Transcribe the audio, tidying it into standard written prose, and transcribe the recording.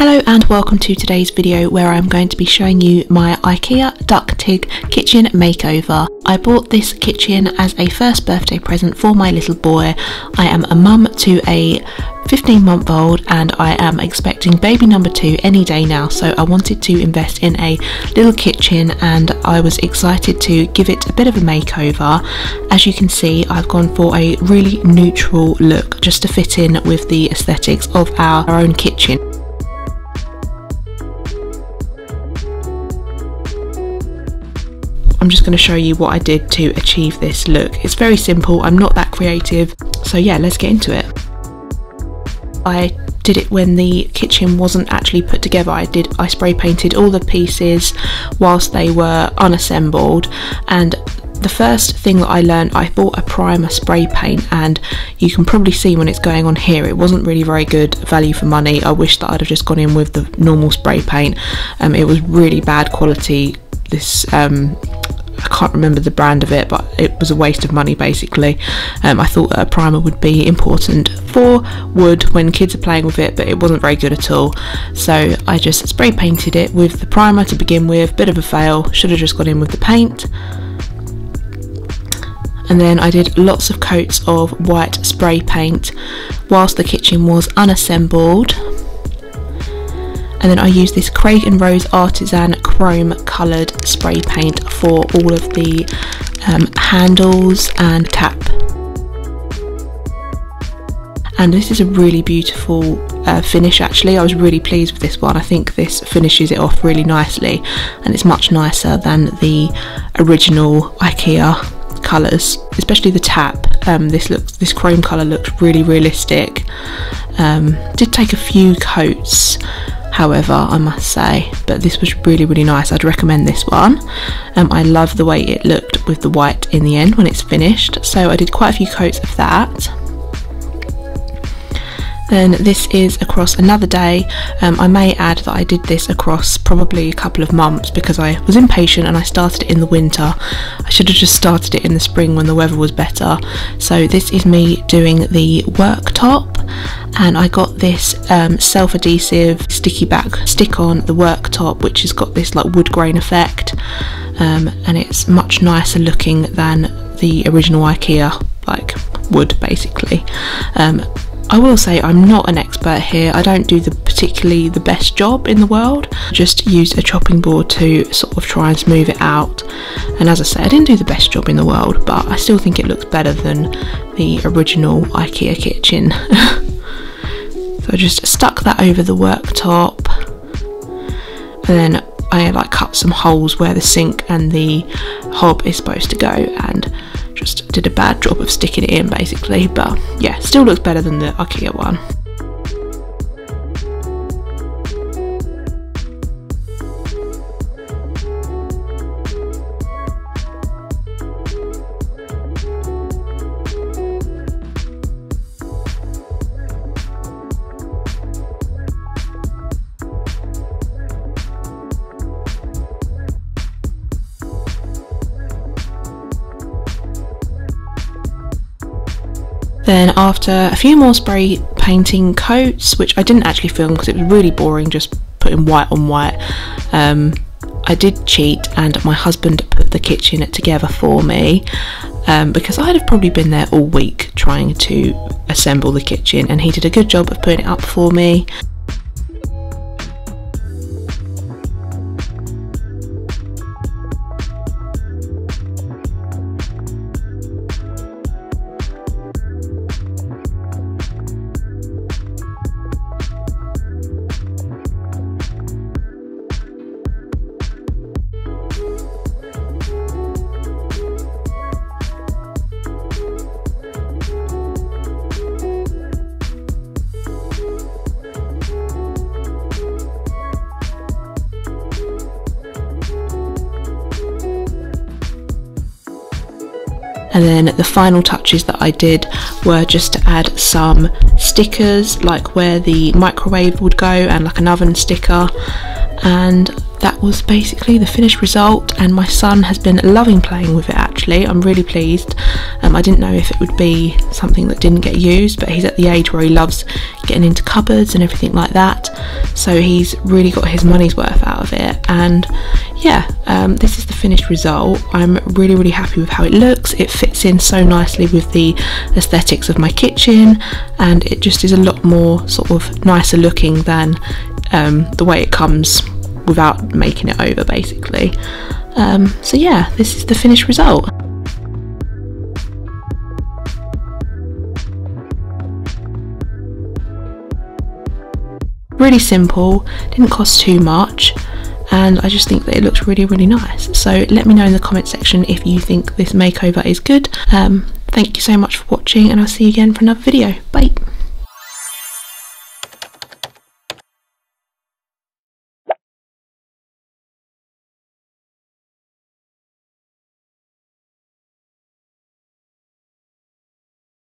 Hello and welcome to today's video where I'm going to be showing you my IKEA Duktig kitchen makeover. I bought this kitchen as a first birthday present for my little boy. I am a mum to a 15-month-old and I am expecting baby number 2 any day now, so I wanted to invest in a little kitchen and I was excited to give it a bit of a makeover. As you can see, I've gone for a really neutral look just to fit in with the aesthetics of our own kitchen. I'm just going to show you what I did to achieve this look. It's very simple, I'm not that creative, so yeah, let's get into it. I did it when the kitchen wasn't actually put together. I spray painted all the pieces whilst they were unassembled, and the first thing that I learned, I bought a primer spray paint, and you can probably see when it's going on here, it wasn't really very good value for money. I wish that I'd have just gone in with the normal spray paint. It was really bad quality. This I can't remember the brand of it, but it was a waste of money basically. I thought a primer would be important for wood when kids are playing with it, but it wasn't very good at all. So I just spray painted it with the primer to begin with, bit of a fail, should have just gone in with the paint. And then I did lots of coats of white spray paint whilst the kitchen was unassembled. And then I used this Craig and Rose Artisan Chrome coloured spray paint for all of the handles and tap. And this is a really beautiful finish actually. I was really pleased with this one. I think this finishes it off really nicely and it's much nicer than the original IKEA colours, especially the tap. This chrome colour looks really realistic. Did take a few coats, however, I must say, but this was really, really nice. I'd recommend this one. I love the way it looked with the white in the end when it's finished, so I did quite a few coats of that. Then this is across another day. I may add that I did this across probably a couple of months because I was impatient and I started it in the winter. I should have just started it in the spring when the weather was better. So this is me doing the worktop, and I got this self-adhesive sticky back stick on the worktop, which has got this like wood grain effect, and it's much nicer looking than the original IKEA like wood basically. I will say I'm not an expert here. I don't do particularly the best job in the world. Just used a chopping board to sort of try and smooth it out. And as I say, I didn't do the best job in the world, but I still think it looks better than the original IKEA kitchen. So I just stuck that over the worktop, and then I like cut some holes where the sink and the hob is supposed to go, and just did a bad job of sticking it in basically, but yeah, still looks better than the IKEA one. Then after a few more spray painting coats, which I didn't actually film because it was really boring just putting white on white, I did cheat and my husband put the kitchen together for me, because I'd have probably been there all week trying to assemble the kitchen, and he did a good job of putting it up for me. And then the final touches that I did were just to add some stickers, like where the microwave would go and like an oven sticker, and that was basically the finished result. And my son has been loving playing with it actually. I'm really pleased. I didn't know if it would be something that didn't get used, but he's at the age where he loves getting into cupboards and everything like that, so he's really got his money's worth out of it. And yeah, this is the finished result. I'm really happy with how it looks. It fits in so nicely with the aesthetics of my kitchen, and it just is a lot more sort of nicer looking than the way it comes without making it over, basically. So yeah, this is the finished result. Really simple, didn't cost too much, and I just think that it looks really nice. So let me know in the comment section if you think this makeover is good. Thank you so much for watching, and I'll see you again for another video. Bye!